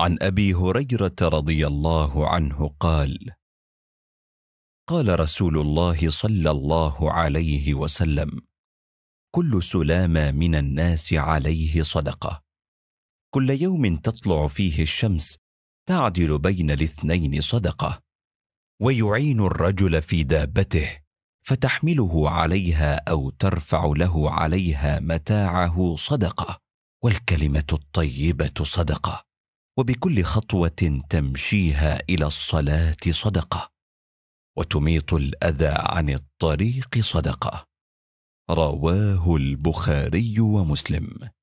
عن أبي هريرة رضي الله عنه قال: قال رسول الله صلى الله عليه وسلم: كل سلامة من الناس عليه صدقة. كل يوم تطلع فيه الشمس تعدل بين الاثنين صدقة، ويعين الرجل في دابته فتحمله عليها أو ترفع له عليها متاعه صدقة، والكلمة الطيبة صدقة، وبكل خطوة تمشيها إلى الصلاة صدقة، وتميط الأذى عن الطريق صدقة. رواه البخاري ومسلم.